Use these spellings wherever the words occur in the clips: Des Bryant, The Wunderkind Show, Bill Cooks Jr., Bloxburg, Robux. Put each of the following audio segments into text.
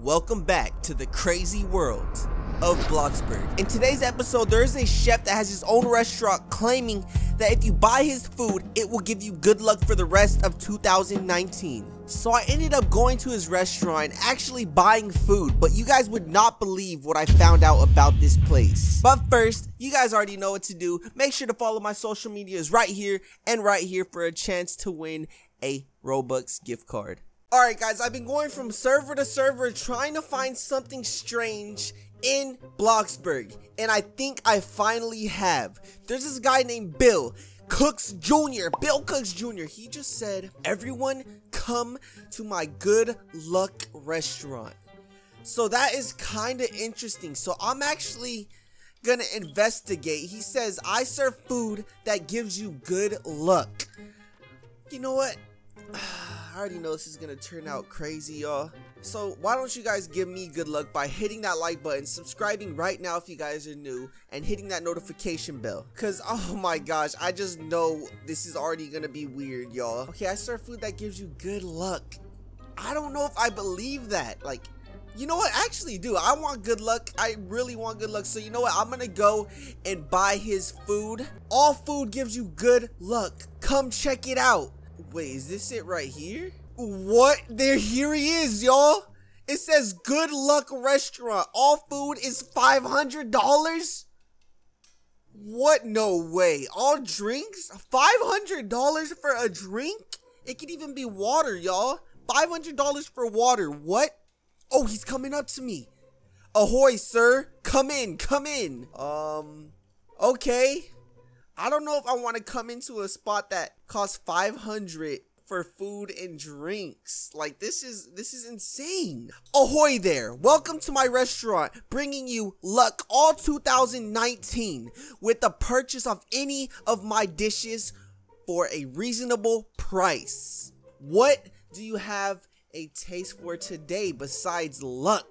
Welcome back to the crazy world of Bloxburg. In today's episode, there is a chef that has his own restaurant claiming that if you buy his food, it will give you good luck for the rest of 2019. So I ended up going to his restaurant, actually buying food, but you guys would not believe what I found out about this place. But first, you guys already know what to do. Make sure to follow my social medias right here and right here for a chance to win a Robux gift card. Alright guys, I've been going from server to server trying to find something strange in Bloxburg, and I think I finally have. There's this guy named Bill Cooks Jr. Bill Cooks Jr. He just said, "Everyone come to my good luck restaurant." So that is kind of interesting. So I'm actually gonna investigate. He says, "I serve food that gives you good luck." You know what? I already know this is gonna turn out crazy, y'all. So why don't you guys give me good luck by hitting that like button, subscribing right now if you guys are new, and hitting that notification bell, because oh my gosh, I just know this is already gonna be weird, y'all. Okay, I serve food that gives you good luck. I don't know if I believe that. Like, you know what, I actually do. I want good luck. I really want good luck. So you know what, I'm gonna go and buy his food. All food gives you good luck, come check it out. Wait, is this it right here? What? There, here he is, y'all. It says good luck restaurant. All food is $500? What? No way. All drinks? $500 for a drink? It could even be water, y'all. $500 for water. What? Oh, he's coming up to me. Ahoy, sir. Come in, come in. Okay. I don't know if I want to come into a spot that costs $500 for food and drinks. Like, this is insane. Ahoy there. Welcome to my restaurant, bringing you luck all 2019 with the purchase of any of my dishes for a reasonable price. What do you have a taste for today besides luck?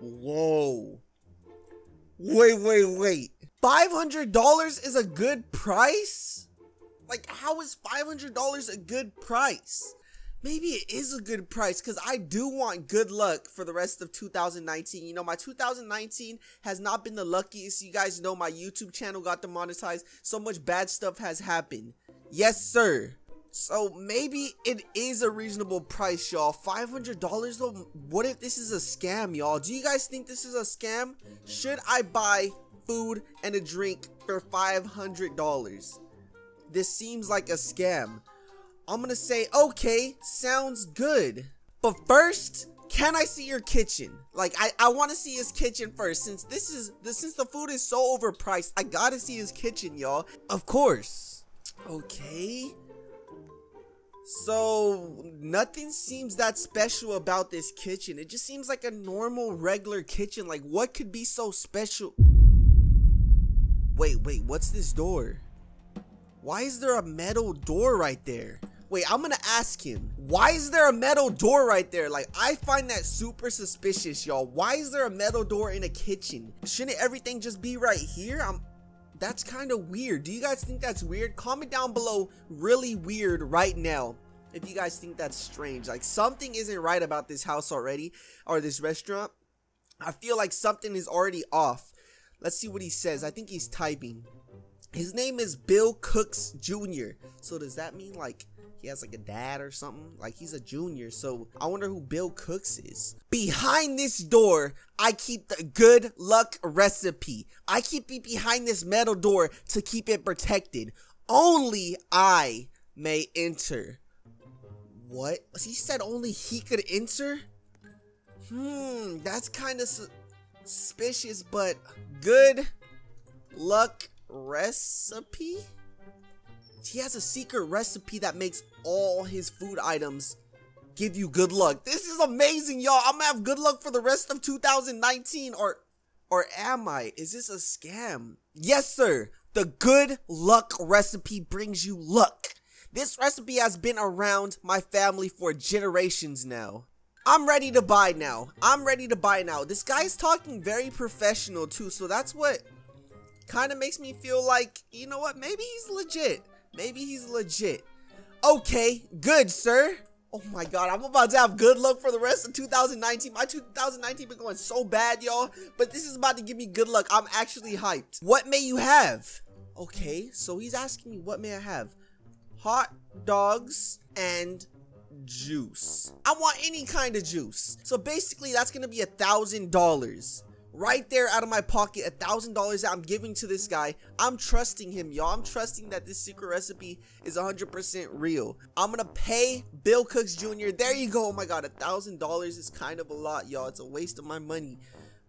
Whoa. Wait. $500 is a good price? Like, how is $500 a good price? Maybe it is a good price, because I do want good luck for the rest of 2019. You know, my 2019 has not been the luckiest. You guys know my YouTube channel got demonetized. So much bad stuff has happened. Yes, sir. So maybe it is a reasonable price, y'all. $500 though? What if this is a scam, y'all? Do you guys think this is a scam? Should I buy food and a drink for $500? This seems like a scam. I'm gonna say okay, sounds good, but first, can I see your kitchen? Like, I want to see his kitchen first, since the food is so overpriced. I gotta see his kitchen, y'all, of course. Okay, so nothing seems that special about this kitchen. It just seems like a normal, regular kitchen. Like, what could be so special? Wait, what's this door? Why is there a metal door right there? Wait, I'm gonna ask him. Why is there a metal door right there? Like, I find that super suspicious, y'all. Why is there a metal door in a kitchen? Shouldn't everything just be right here? That's kind of weird. Do you guys think that's weird? Comment down below, really weird, right now, if you guys think that's strange. Like, something isn't right about this house already, or this restaurant. I feel like something is already off. Let's see what he says. I think he's typing. His name is Bill Cooks Jr. So does that mean like he has like a dad or something? Like, he's a junior. So I wonder who Bill Cooks is. Behind this door, I keep the good luck recipe. I keep it behind this metal door to keep it protected. Only I may enter. What? He said only he could enter? That's kind of suspicious, but good luck recipe? He has a secret recipe that makes all his food items give you good luck. This is amazing, y'all. I'm gonna have good luck for the rest of 2019, or am I? Is this a scam? Yes, sir. The good luck recipe brings you luck. This recipe has been around my family for generations now. I'm ready to buy now. I'm ready to buy now. This guy's talking very professional too, so that's what kind of makes me feel like, you know what, maybe he's legit. Okay, good, sir. Oh my god, I'm about to have good luck for the rest of 2019. My 2019 been going so bad, y'all, but this is about to give me good luck. I'm actually hyped. What may you have? Okay, so he's asking me, what may I have? Hot dogs and juice. I want any kind of juice. So basically, that's gonna be $1,000. Right there out of my pocket, $1,000 that I'm giving to this guy. I'm trusting him, y'all. I'm trusting that this secret recipe is 100% real. I'm gonna pay Bill Cooks Jr. There you go. Oh my god, $1,000 is kind of a lot, y'all. It's a waste of my money.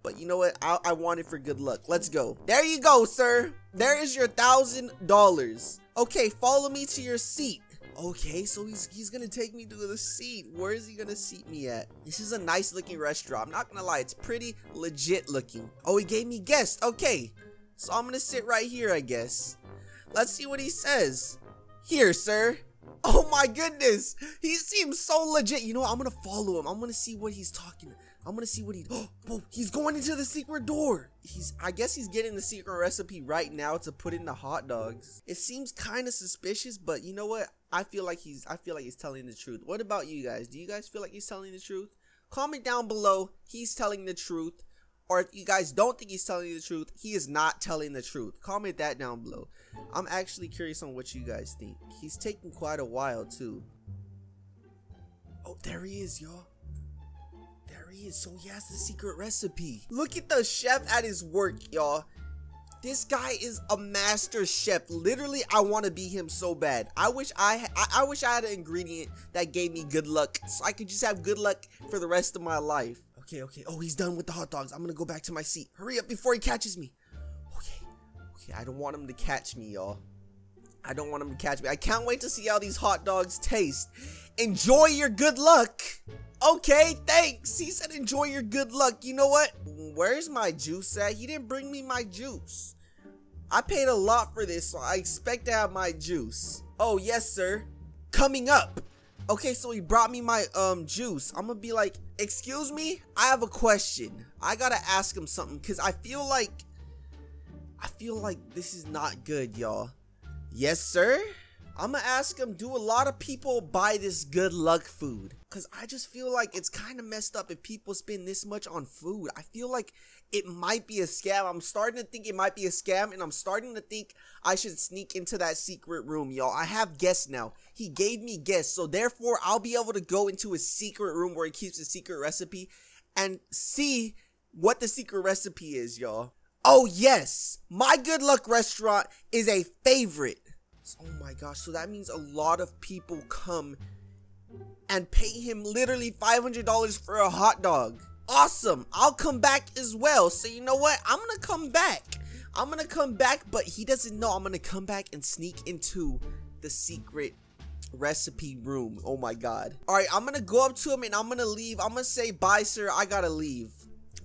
But you know what? I want it for good luck. Let's go. There you go, sir. There is your $1,000. Okay, follow me to your seat. Okay, so he's gonna take me to the seat. Where is he gonna seat me at? This is a nice looking restaurant. I'm not gonna lie, it's pretty legit looking. Oh, he gave me guest. Okay, so I'm gonna sit right here, I guess. Let's see what he says. Here, sir. Oh my goodness, he seems so legit. You know what? I'm gonna follow him. I'm gonna see what he's talking about. I'm gonna see what he. Oh, he's going into the secret door. I guess he's getting the secret recipe right now to put in the hot dogs. It seems kind of suspicious, but you know what? I feel like he's telling the truth. What about you guys? Do you guys feel like he's telling the truth? Comment down below. He's telling the truth, or if you guys don't think he's telling the truth, he is not telling the truth. Comment that down below. I'm actually curious on what you guys think. He's taking quite a while too. Oh, there he is, y'all. There he is. So he has the secret recipe. Look at the chef at his work, y'all. This guy is a master chef. Literally, I want to be him so bad. I wish I had an ingredient that gave me good luck, so I could just have good luck for the rest of my life. Okay, okay. Oh, he's done with the hot dogs. I'm gonna go back to my seat. Hurry up before he catches me. Okay, okay. I don't want him to catch me, y'all. I don't want him to catch me. I can't wait to see how these hot dogs taste. Enjoy your good luck. Okay, thanks. He said enjoy your good luck. You know what? Where's my juice at? He didn't bring me my juice. I paid a lot for this, so I expect to have my juice. Oh, yes, sir. Coming up. Okay, so he brought me my juice. I'm gonna be like, excuse me? I have a question. I gotta ask him something, because I feel like this is not good, y'all. Yes, sir? I'm gonna ask him, do a lot of people buy this good luck food? Because I just feel like it's kind of messed up if people spend this much on food. I feel like it might be a scam. I'm starting to think it might be a scam, and I'm starting to think I should sneak into that secret room, y'all. I have guests now. He gave me guests, so therefore I'll be able to go into his secret room where he keeps his secret recipe and see what the secret recipe is, y'all. Oh, yes. My good luck restaurant is a favorite. Oh my gosh, so that means a lot of people come and pay him literally $500 for a hot dog. Awesome, I'll come back as well. So you know what, I'm gonna come back. I'm gonna come back, but he doesn't know. I'm gonna come back and sneak into the secret recipe room. Oh my god. All right, I'm gonna go up to him and I'm gonna leave. I'm gonna say, bye, sir, I gotta leave.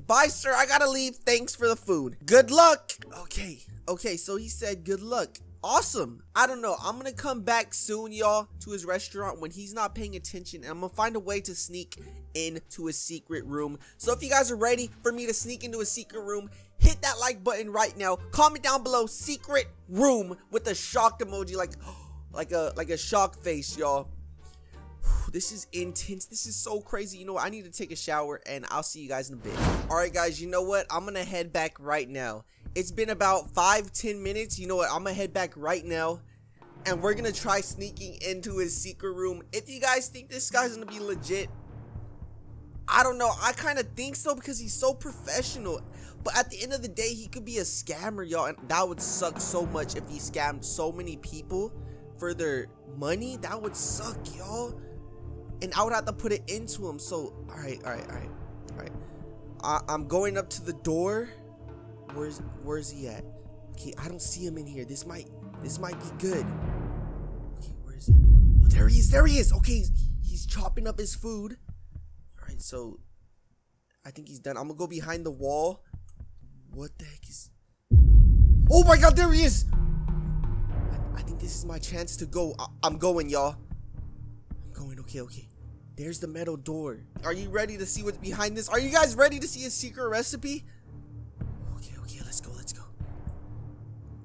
Bye, sir, I gotta leave. Thanks for the food. Good luck. Okay, okay, so he said good luck. Awesome. I don't know. I'm gonna come back soon, y'all, to his restaurant when he's not paying attention, and I'm gonna find a way to sneak into his secret room. So if you guys are ready for me to sneak into a secret room, hit that like button right now. Comment down below secret room with a shocked emoji, like a shock face, y'all. This is intense. This is so crazy. You know what? I need to take a shower, and I'll see you guys in a bit. All right, guys, you know what? I'm gonna head back right now. It's been about 5-10 minutes. You know what? I'm gonna head back right now, and we're gonna try sneaking into his secret room. If you guys think this guy's gonna be legit, I don't know. I kind of think so because he's so professional. But at the end of the day, he could be a scammer, y'all, and that would suck so much if he scammed so many people for their money. That would suck, y'all, and I would have to put it into him. So, all right. I'm going up to the door. Where's he at? Okay, I don't see him in here. This might be good. Okay, where is he? Oh, there he is. There he is. Okay, he's chopping up his food. All right, so I think he's done. I'm gonna go behind the wall. What the heck is? Oh my God, there he is. I think this is my chance to go. I'm going, y'all. I'm going. Okay, okay. There's the metal door. Are you ready to see what's behind this? Are you guys ready to see a secret recipe?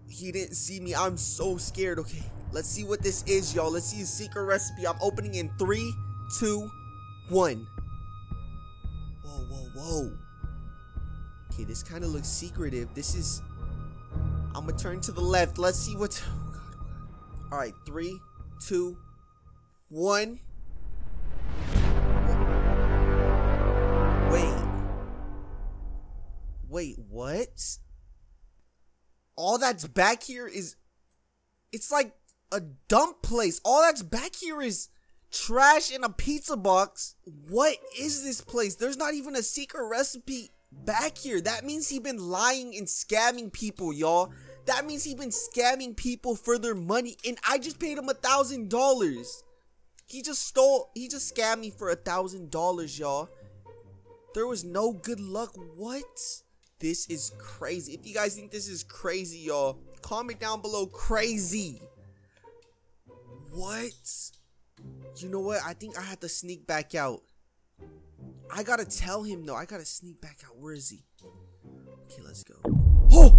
He didn't see me. I'm so scared. Okay, let's see what this is, y'all. Let's see his secret recipe. I'm opening in 3, 3, 2, 1. Whoa, whoa, whoa. Okay, this kind of looks secretive. This is... I'm gonna turn to the left. Let's see what's... Oh, God, oh, God. All right, 3, 2, 1. Wait, what? All that's back here is... It's like a dump place. All that's back here is trash in a pizza box. What is this place? There's not even a secret recipe back here. That means he's been lying and scamming people, y'all. That means he's been scamming people for their money. And I just paid him $1,000. He just scammed me for $1,000, y'all. There was no good luck. What? This is crazy. If you guys think this is crazy, y'all, comment down below crazy. What? You know what? I think I have to sneak back out. I gotta tell him though. I gotta sneak back out. Where is he? Okay, let's go. Oh!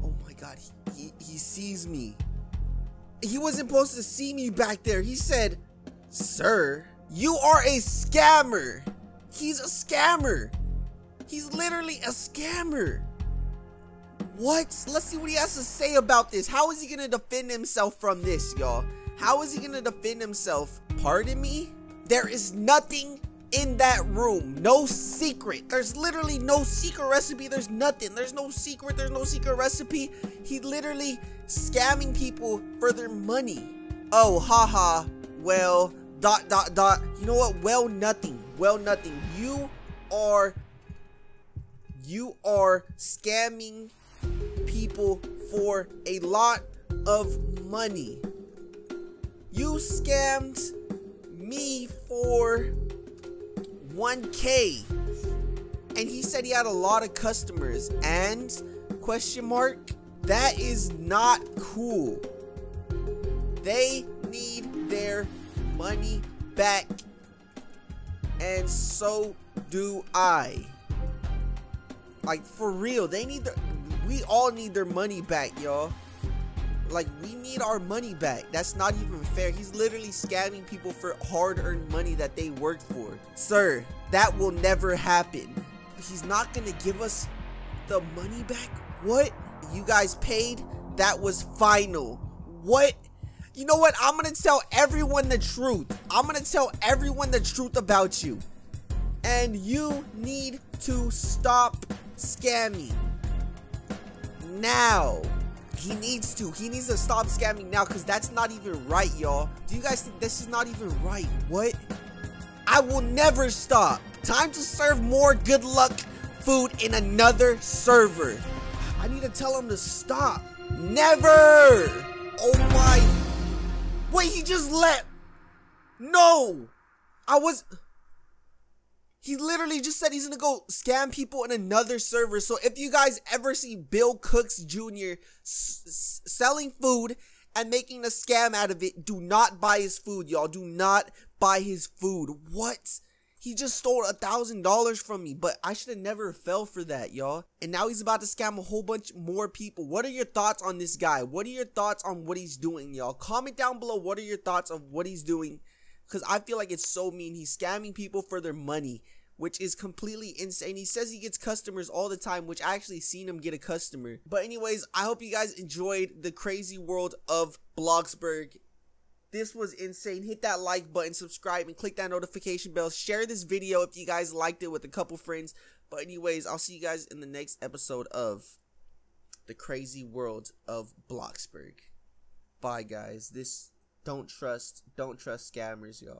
Oh my God. He sees me. He wasn't supposed to see me back there. He said, "Sir, you are a scammer." He's a scammer. He's literally a scammer. What? Let's see what he has to say about this. How is he gonna defend himself from this, y'all? How is he gonna defend himself? Pardon me? There is nothing in that room. No secret. There's literally no secret recipe. There's nothing. There's no secret. There's no secret recipe. He literally scamming people for their money. Oh, haha. Well, ... You know what? Well, nothing. Well, nothing. You are scamming people for a lot of money. You scammed me for 1K. And he said he had a lot of customers. And ? That is not cool. They need their money back. And so do I. Like, for real, they need their... We all need their money back, y'all. Like, we need our money back. That's not even fair. He's literally scamming people for hard-earned money that they worked for. Sir, that will never happen. He's not gonna give us the money back? What? You guys paid? That was final. What? You know what? I'm gonna tell everyone the truth. I'm gonna tell everyone the truth about you. And you need to stop scamming now. He needs to stop scamming now, because that's not even right, y'all. Do you guys think this is not even right? What? I will never stop. Time to serve more good luck food in another server. I need to tell him to stop. Never. Oh my. Wait, he just left. No. He literally just said he's gonna go scam people in another server. So if you guys ever see Bill Cooks Jr. selling food and making a scam out of it, do not buy his food, y'all. Do not buy his food. What? He just stole $1,000 from me, but I should have never fell for that, y'all. And now he's about to scam a whole bunch more people. What are your thoughts on this guy? What are your thoughts on what he's doing, y'all? Comment down below what are your thoughts of what he's doing. Because I feel like it's so mean. He's scamming people for their money, which is completely insane. He says he gets customers all the time, which I actually seen him get a customer. But anyways, I hope you guys enjoyed the crazy world of Bloxburg. This was insane. Hit that like button, subscribe, and click that notification bell. Share this video if you guys liked it with a couple friends. But anyways, I'll see you guys in the next episode of the crazy world of Bloxburg. Bye, guys. Don't trust scammers, y'all.